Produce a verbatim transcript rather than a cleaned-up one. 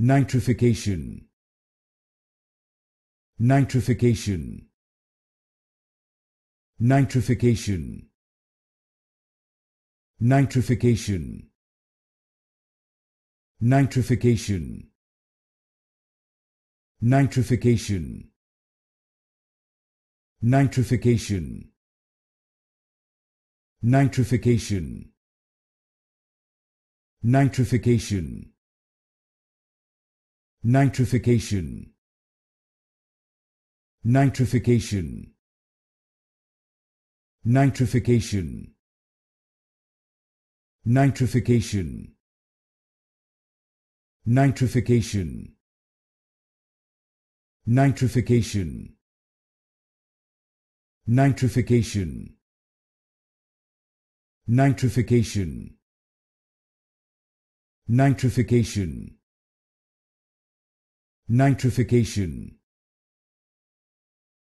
Nitrification. Nitrification. Nitrification. Nitrification. Nitrification. Nitrification. Nitrification. Nitrification. Nitrification. Nitrification. Nitrification. Nitrification. Nitrification. Nitrification. Nitrification. Nitrification. Nitrification. Nitrification. Nitrification.